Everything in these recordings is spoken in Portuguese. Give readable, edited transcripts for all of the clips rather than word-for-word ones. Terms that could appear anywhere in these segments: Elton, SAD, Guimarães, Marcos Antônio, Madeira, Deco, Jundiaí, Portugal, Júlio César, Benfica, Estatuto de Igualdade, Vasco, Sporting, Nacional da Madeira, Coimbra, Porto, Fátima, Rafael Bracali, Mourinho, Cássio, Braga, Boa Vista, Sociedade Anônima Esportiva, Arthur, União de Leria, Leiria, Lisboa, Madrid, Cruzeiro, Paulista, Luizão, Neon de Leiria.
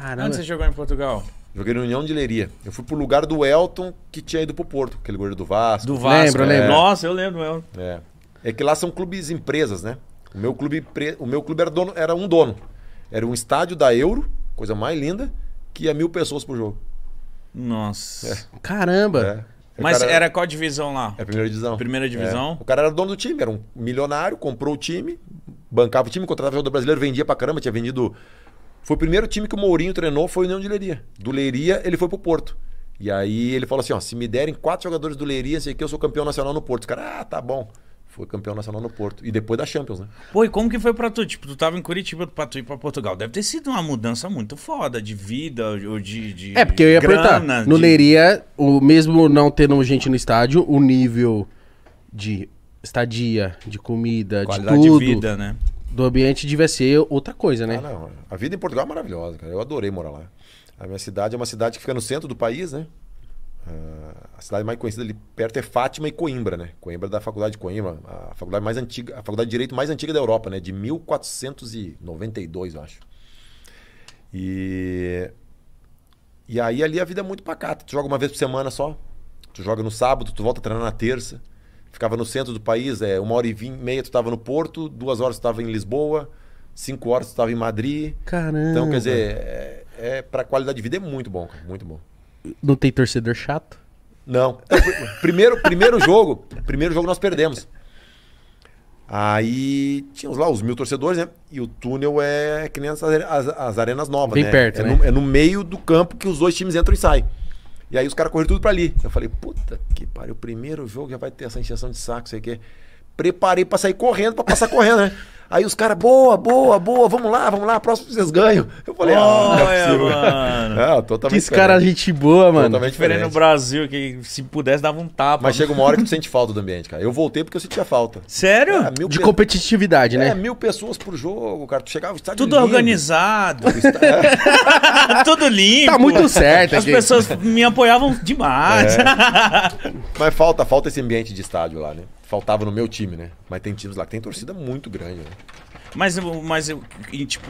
Caramba. Onde você jogou em Portugal? Joguei no União de Leria. Eu fui pro lugar do Elton, que tinha ido pro Porto. Aquele goleiro do Vasco. Do Vasco. Lembro. Nossa, eu lembro do Elton. É que lá são clubes empresas, né? O meu clube era um dono. Era um estádio da Euro, coisa mais linda, que ia 1000 pessoas pro jogo. Nossa. É. Caramba. Mas cara... era qual divisão lá? É a primeira divisão. Primeira divisão. O cara era dono do time, era um milionário, comprou o time, bancava o time, contratava o jogador brasileiro, vendia pra caramba, tinha vendido... Foi o primeiro time que o Mourinho treinou, foi o Neon de Leiria. Do Leiria, ele foi pro Porto. E aí ele falou assim, ó, se me derem 4 jogadores do Leiria, sei que eu sou campeão nacional no Porto. Os caras, ah, tá bom. Foi campeão nacional no Porto. E depois da Champions, né? Pô, e como que foi pra tu? Tipo, tu tava em Curitiba, pra tu ir pra Portugal. Deve ter sido uma mudança muito foda de vida ou de porque eu ia perguntar. No Leiria, mesmo não tendo gente no estádio, o nível de estadia, de comida, qualidade de tudo... de vida, né? Do ambiente devia ser outra coisa, né? Ah, não. A vida em Portugal é maravilhosa, cara. Eu adorei morar lá. A minha cidade é uma cidade que fica no centro do país, né? A cidade mais conhecida ali perto é Fátima e Coimbra, né? Coimbra da Faculdade de Coimbra, a faculdade mais antiga, a faculdade de Direito mais antiga da Europa, né? De 1492, eu acho. E aí ali a vida é muito pacata. Tu joga uma vez por semana só. Tu joga no sábado, tu volta a treinar na terça. Ficava no centro do país, 1h20 tu estava no Porto, 2 horas tu estava em Lisboa, 5 horas tu estava em Madrid. Caramba. Então, quer dizer, pra qualidade de vida é muito bom, cara, muito bom. Não tem torcedor chato? Não. Então, primeiro jogo nós perdemos. Aí tínhamos lá os 1000 torcedores, né? E o túnel é que nem as arenas novas, bem, né? Perto, né? É no meio do campo que os 2 times entram e saem. E aí os caras correram tudo pra ali. Eu falei, puta que pariu, o primeiro jogo já vai ter essa injeção de saco, sei o quê. Preparei pra sair correndo, pra passar correndo, né? Aí os caras, boa, vamos lá, próximo vocês ganham. Eu falei, não é possível. Mano. É, totalmente diferente. Que cara, gente boa, mano. Totalmente diferente no Brasil, que se pudesse dava um tapa. Mas chega uma hora que tu sente falta do ambiente, cara. Eu voltei porque eu sentia falta. Sério? Competitividade, né? 1000 pessoas por jogo, cara. Tu chegava, o estádio tudo lindo, organizado. Tudo limpo. Tá muito certo. As pessoas me apoiavam demais. Mas falta esse ambiente de estádio lá, né? Faltava no meu time, né? Mas tem times lá que tem torcida muito grande, né? Mas, tipo,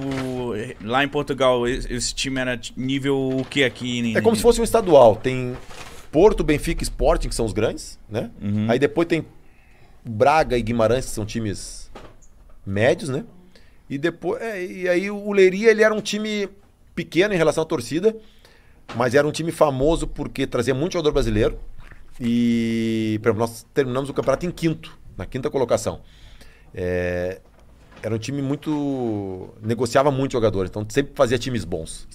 lá em Portugal, esse time era nível o que aqui? É como se fosse um estadual. Tem Porto, Benfica e Sporting, que são os grandes, né? Uhum. Aí depois tem Braga e Guimarães, que são times médios, né? E depois... e aí o Leiria, ele era um time pequeno em relação à torcida, mas era um time famoso porque trazia muito jogador brasileiro. E, por exemplo, nós terminamos o campeonato em 5º, na 5ª colocação. Era um time muito... negociava muito jogadores, então sempre fazia times bons.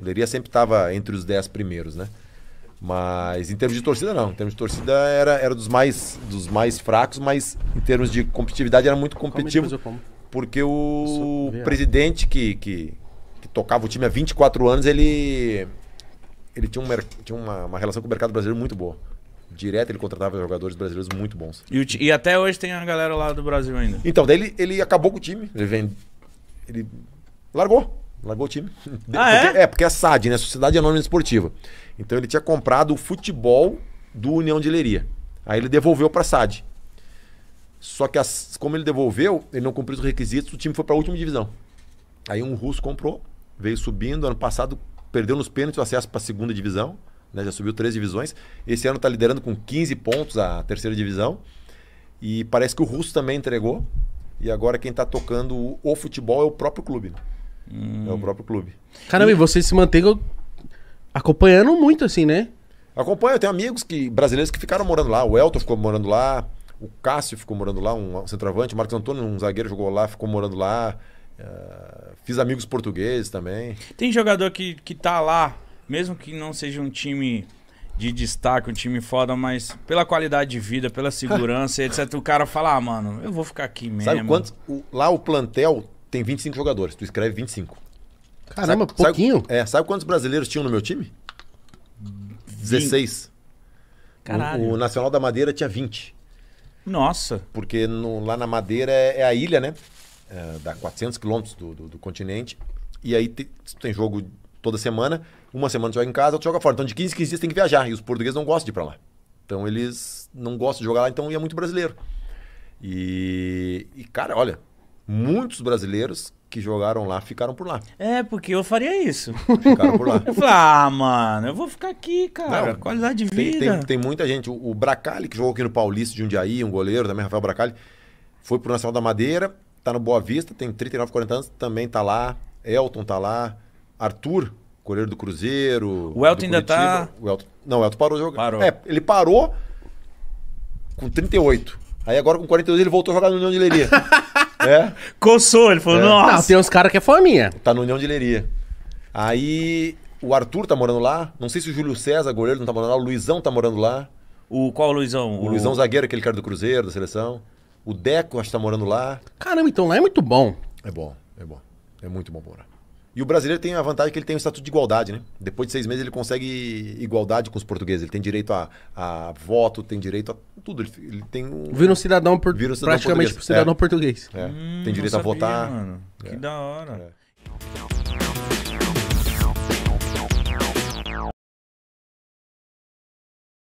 O Leiria sempre estava entre os 10 primeiros, né? Mas em termos de torcida, não. Em termos de torcida era dos mais fracos, mas em termos de competitividade era muito competitivo. Porque o presidente que tocava o time há 24 anos, ele tinha uma relação com o mercado brasileiro muito boa. Direto, ele contratava jogadores brasileiros muito bons. E até hoje tem a galera lá do Brasil ainda. Então, daí ele acabou com o time. Ele largou o time. Porque é SAD, né? Sociedade Anônima Esportiva. Então, ele tinha comprado o futebol do União de Leiria. Aí ele devolveu pra SAD. Só que como ele devolveu, ele não cumpriu os requisitos, o time foi pra última divisão. Aí um russo comprou, veio subindo, ano passado... perdeu nos pênaltis o acesso para a 2ª divisão, né? Já subiu 3 divisões. Esse ano está liderando com 15 pontos a 3ª divisão. E parece que o russo também entregou. E agora quem está tocando o futebol é o próprio clube. Né? É o próprio clube. Caramba, e vocês se mantêm acompanhando muito assim, né? Acompanho, eu tenho amigos brasileiros que ficaram morando lá. O Elton ficou morando lá, o Cássio ficou morando lá, um centroavante. O Marcos Antônio, um zagueiro, jogou lá, ficou morando lá. Fiz amigos portugueses também. Tem jogador que tá lá, mesmo que não seja um time de destaque, um time foda, mas pela qualidade de vida, pela segurança, etc. O cara fala, mano, eu vou ficar aqui mesmo. Sabe quantos? Lá o plantel tem 25 jogadores, tu escreve 25. Caramba, pouquinho. Sabe quantos brasileiros tinham no meu time? 16. Caralho. O Nacional da Madeira tinha 20. Nossa. Porque lá na Madeira é a ilha, né? Dá 400 quilômetros do continente. E aí tem jogo toda semana. Uma semana tu joga em casa, outra joga fora. Então de 15 em 15 dias tem que viajar. E os portugueses não gostam de ir pra lá. Então eles não gostam de jogar lá. Então ia muito brasileiro. E cara, olha, muitos brasileiros que jogaram lá ficaram por lá. É, porque eu faria isso. Ficaram por lá. Eu falei, ah, mano, eu vou ficar aqui, cara. Não, qualidade de vida. Tem muita gente. O Bracali, que jogou aqui no Paulista, de Jundiaí, um goleiro também, Rafael Bracali, foi pro Nacional da Madeira, tá no Boa Vista, tem 39, 40 anos, também tá lá. Elton tá lá. Arthur, goleiro do Cruzeiro. O Elton ainda tá... Não, o Elton parou de jogar. Parou. É, ele parou com 38. Aí agora com 42 ele voltou a jogar no Neon de Leiria. É. Coçou, ele falou, nossa. Não, tem uns caras que é fominha. Tá no União de Leria. Aí o Arthur tá morando lá. Não sei se o Júlio César, goleiro, não tá morando lá. O Luizão tá morando lá. Qual o Luizão? O Luizão zagueiro, aquele cara do Cruzeiro, da seleção. O Deco, acho que tá morando lá. Caramba, então lá é muito bom. É bom, é bom. É muito bom morar. E o brasileiro tem a vantagem que ele tem o estatuto de igualdade, né? Depois de 6 meses ele consegue igualdade com os portugueses. Ele tem direito a voto, tem direito a tudo. Ele tem um... Vira um cidadão praticamente português. É. Tem direito a votar. Mano. Que da hora. É.